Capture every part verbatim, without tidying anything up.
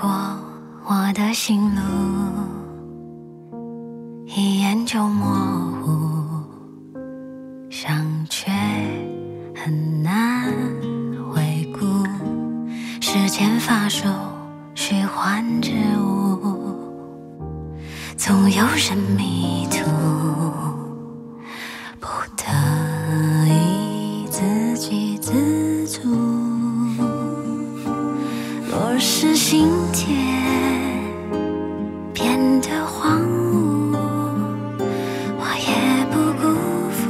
过我的心路，一眼就模糊，想却很难回顾。时间发售，虚幻之物，总有人迷途，不得已自给自足。 若是心田变得荒芜，我也不辜负。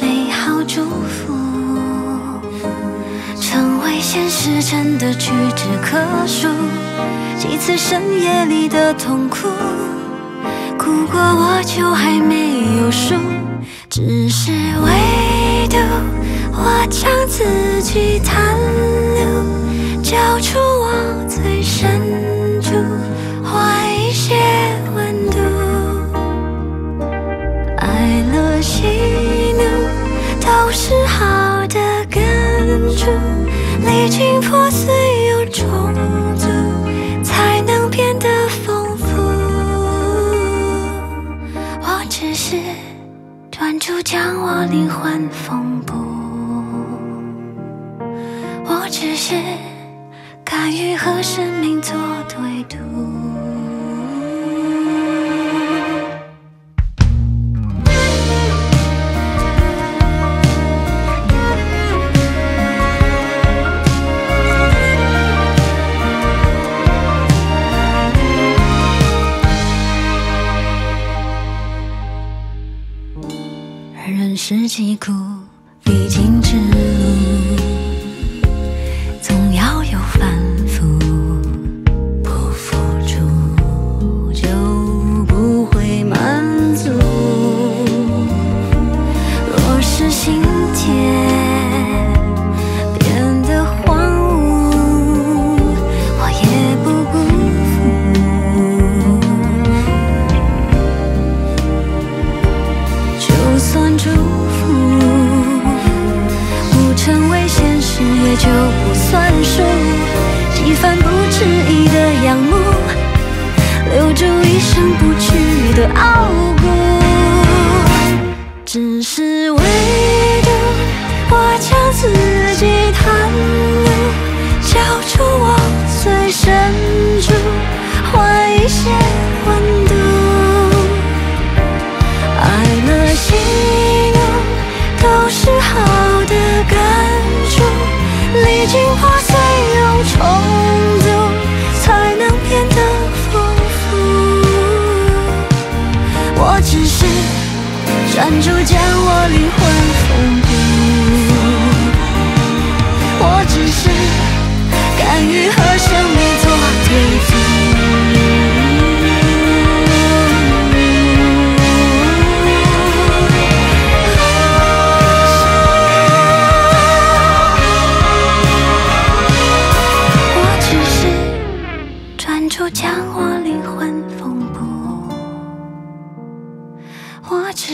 美好祝福成为现实，真的屈指可数。几次深夜里的痛苦，哭过我就还没有数，只是唯独。 我将自己袒露，交出我最深处，换一些温度。爱乐喜怒都是好的感触，历经破碎又重组，才能变得丰富。我只是专注将我灵魂缝补。 我只是敢于和生命做对赌。 我只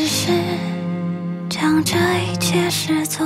是将这一切视作。